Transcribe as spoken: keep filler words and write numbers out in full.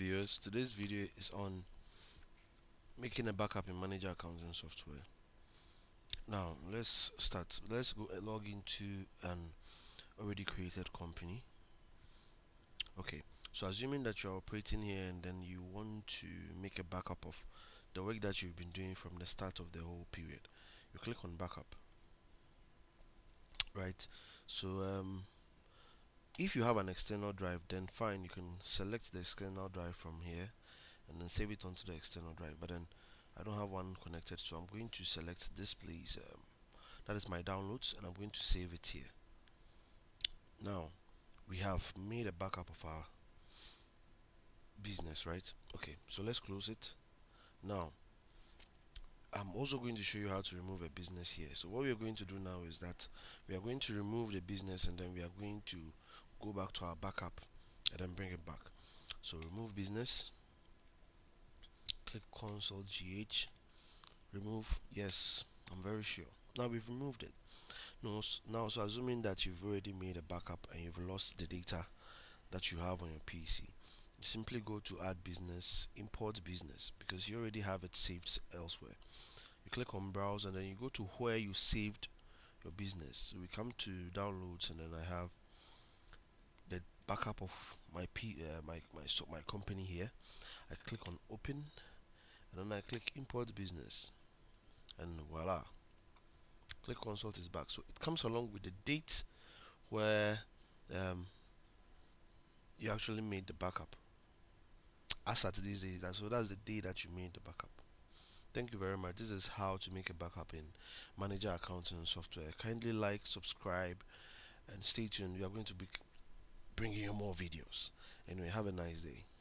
Viewers, today's video is on making a backup in Manager Accounting Software. Now let's start. Let's go uh, log into an already created company. Okay, so assuming that you're operating here and then you want to make a backup of the work that you've been doing from the start of the whole period, you click on backup. Right, so um if you have an external drive, then fine, you can select the external drive from here and then save it onto the external drive. But then I don't have one connected, so I'm going to select this place. Um, that is my downloads, and I'm going to save it here. Now we have made a backup of our business, right? Okay, so let's close it. Now I'm also going to show you how to remove a business here. So what we are going to do now is that we are going to remove the business, and then we are going to go back to our backup and then bring it back. So remove business, click console G H, remove. Yes, I'm very sure now we've removed it. No, now so assuming that you've already made a backup and you've lost the data that you have on your P C, simply go to add business, import business, because you already have it saved elsewhere. You click on browse and then you go to where you saved your business. So we come to downloads, and then I have the backup of my p uh, my my so my company here. I click on open and then I click import business, and voila, click consult is back. So it comes along with the date where um, you actually made the backup as at these days. So that's the day that you made the backup. Thank you very much. This is how to make a backup in Manager Accounting Software. Kindly like, subscribe, and stay tuned. We are going to be bringing you more videos. Anyway, have a nice day.